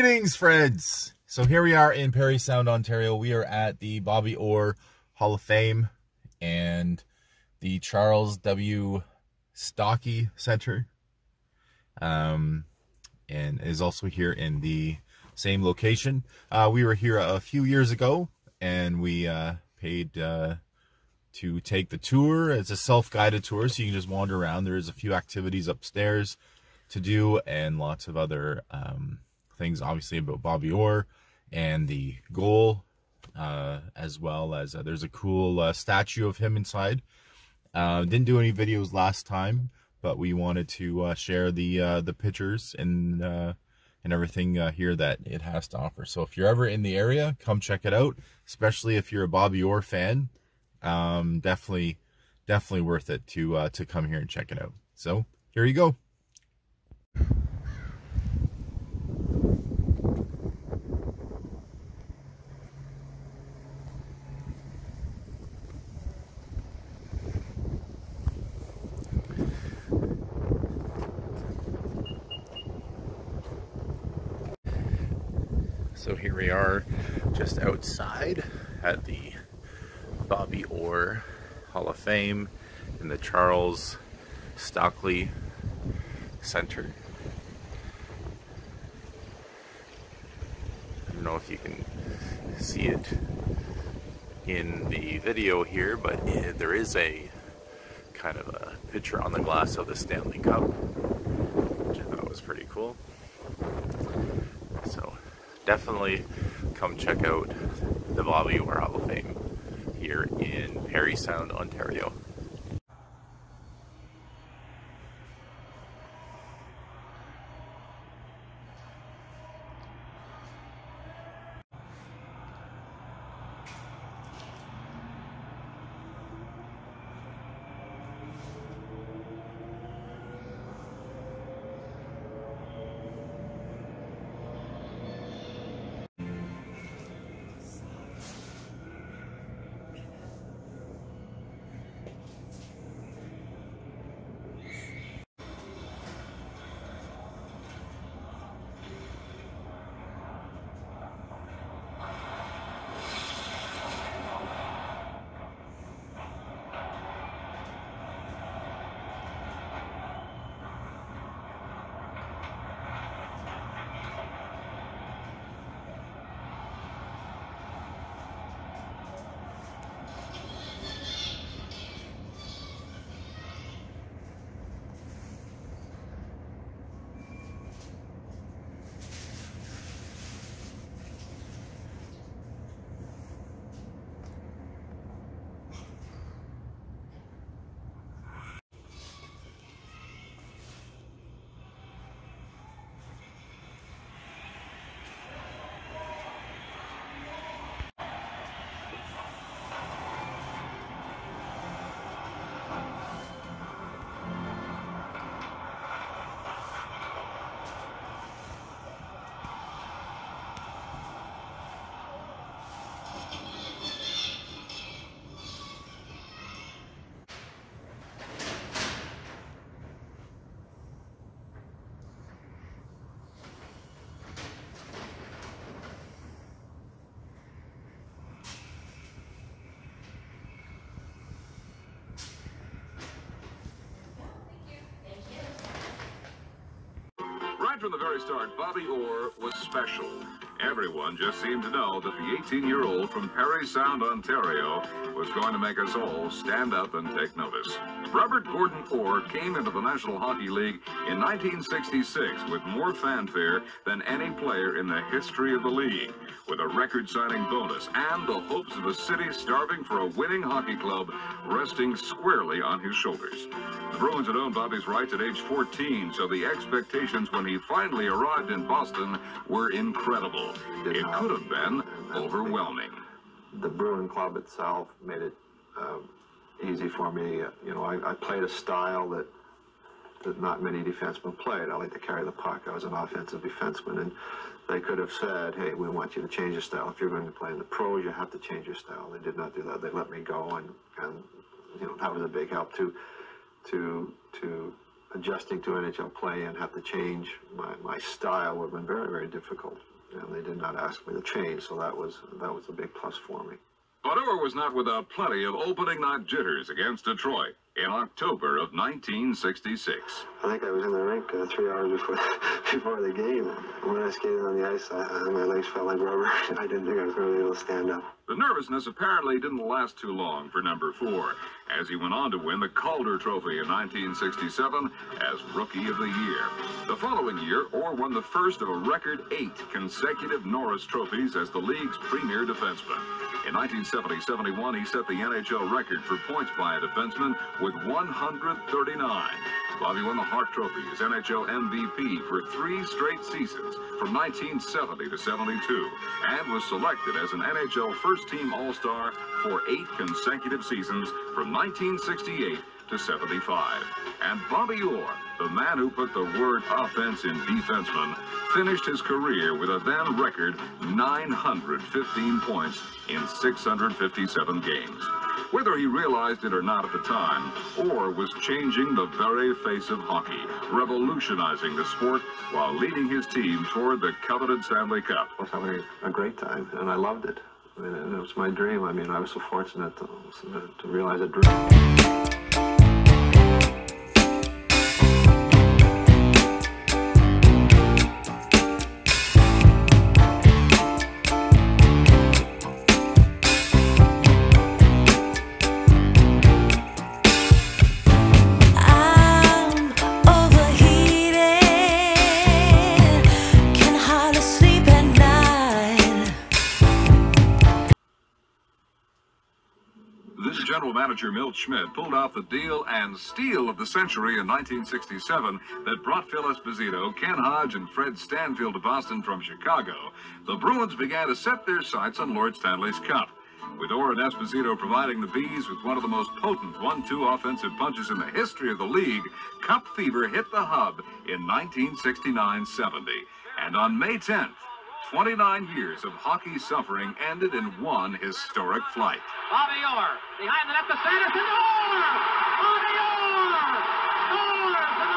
Greetings, friends. So here we are in Parry Sound, Ontario. We are at the Bobby Orr Hall of Fame and the Charles W. Stockey Centre. And is also here in the same location. We were here a few years ago, and we paid to take the tour. It's a self-guided tour, so you can just wander around. There's a few activities upstairs to do, and lots of other things, obviously, about Bobby Orr and the goal, as well as there's a cool statue of him inside. Didn't do any videos last time, but we wanted to share the pictures and everything here that it has to offer. So if you're ever in the area, come check it out, especially if you're a Bobby Orr fan. Definitely worth it to come here and check it out. So here you go. So here we are just outside at the Bobby Orr Hall of Fame in the Charles Stockey Centre. I don't know if you can see it in the video here, but there is a kind of a picture on the glass of the Stanley Cup, which I thought was pretty cool. So definitely come check out the Bobby Orr Hall of Fame here in Parry Sound, Ontario. From the very start, Bobby Orr was special. Everyone just seemed to know that the 18-year-old from Parry Sound, Ontario, was going to make us all stand up and take notice. Robert Gordon Orr came into the National Hockey League in 1966 with more fanfare than any player in the history of the league, with a record-signing bonus and the hopes of a city starving for a winning hockey club resting squarely on his shoulders. The Bruins had owned Bobby's rights at age 14, so the expectations when he finally arrived in Boston were incredible. It could have been overwhelming. The Bruin Club itself made it easy for me. You know, I played a style that not many defensemen played. I like to carry the puck. I was an offensive defenseman, and they could have said, hey, we want you to change your style. If you're going to play in the pros, you have to change your style. They did not do that. They let me go, and you know, that was a big help to adjusting to NHL play and have to change my style would have been very, very difficult. and they did not ask me to change, so that was a big plus for me. But Orr was not without plenty of opening night jitters against Detroit in October of 1966. I think I was in the rink 3 hours before the game. When I skated on the ice, my legs felt like rubber. I didn't think I was going to be able to stand up. The nervousness apparently didn't last too long for number 4, as he went on to win the Calder Trophy in 1967 as Rookie of the Year. The following year, Orr won the first of a record 8 consecutive Norris Trophies as the league's premier defenseman. In 1970-71, he set the NHL record for points by a defenseman with 139. Bobby won the Hart Trophy as NHL MVP for 3 straight seasons from 1970 to 72, and was selected as an NHL first-team All-Star for 8 consecutive seasons from 1968 to 75. And Bobby Orr, the man who put the word offense in defenseman, finished his career with a then record 915 points in 657 games. Whether he realized it or not at the time, Orr was changing the very face of hockey, revolutionizing the sport while leading his team toward the coveted Stanley Cup. I was having a great time, and I loved it. I mean, it was my dream. I mean, I was so fortunate to realize a dream. Manager Milt Schmidt pulled off the deal and steal of the century in 1967 that brought Phil Esposito, Ken Hodge, and Fred Stanfield to Boston from Chicago. The Bruins began to set their sights on Lord Stanley's Cup, with Orr and Esposito providing the Bees with one of the most potent 1-2 offensive punches in the history of the league. Cup fever hit the hub in 1969-70, and on May 10th, 29 years of hockey suffering ended in one historic flight. Bobby Orr, behind the net to Sanderson, Orr! Bobby Orr! Orr and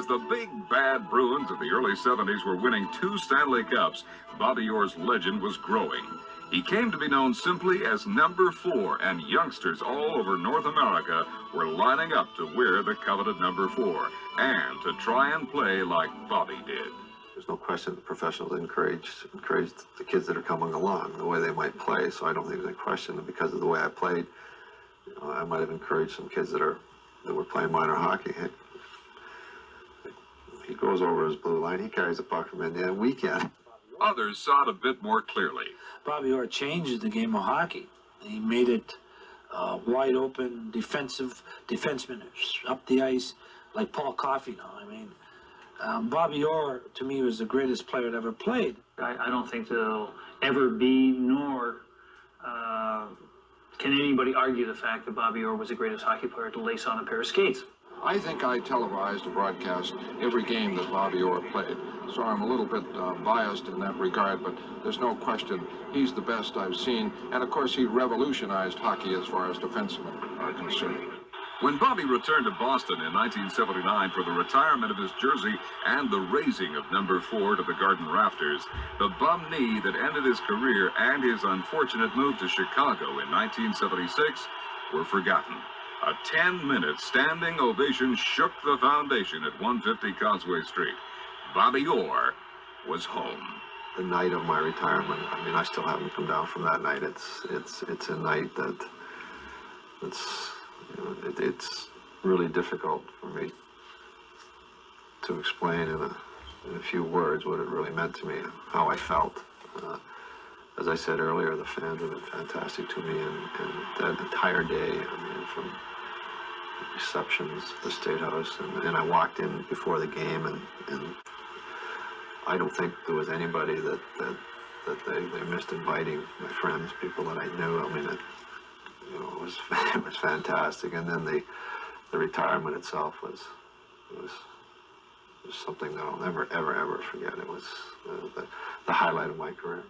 the Boston Bruins have won the Stanley Cup! As the big bad Bruins of the early 70s were winning 2 Stanley Cups, Bobby Orr's legend was growing. He came to be known simply as number 4, and youngsters all over North America were lining up to wear the coveted number 4 and to try and play like Bobby did. There's no question the professionals encouraged the kids that are coming along the way they might play, so I don't think there's a question that because of the way I played, you know, I might have encouraged some kids that were playing minor hockey. He goes over his blue line, he carries a puck from Indiana, we can't. Others saw it a bit more clearly. Bobby Orr changed the game of hockey. He made it wide open, defensemen up the ice, like Paul Coffey now. I mean, Bobby Orr, to me, was the greatest player that ever played. I don't think there'll ever be, nor can anybody argue the fact that Bobby Orr was the greatest hockey player to lace on a pair of skates. I think I televised or broadcast every game that Bobby Orr played, so I'm a little bit biased in that regard, but there's no question he's the best I've seen, and of course he revolutionized hockey as far as defensemen are concerned. When Bobby returned to Boston in 1979 for the retirement of his jersey and the raising of number 4 to the Garden Rafters, the bum knee that ended his career and his unfortunate move to Chicago in 1976 were forgotten. A 10-minute standing ovation shook the foundation at 150 Causeway Street. Bobby Orr was home. The night of my retirement, I mean, I still haven't come down from that night. It's a night that's, you know, it's really difficult for me to explain in a few words what it really meant to me, how I felt. As I said earlier, the fans have been fantastic to me, and that entire day, I mean, from receptions to the State House, and I walked in before the game, and I don't think there was anybody that they missed inviting, my friends, people that I knew. I mean, it was fantastic, and then the retirement itself was something that I'll never, ever, ever forget. It was the highlight of my career.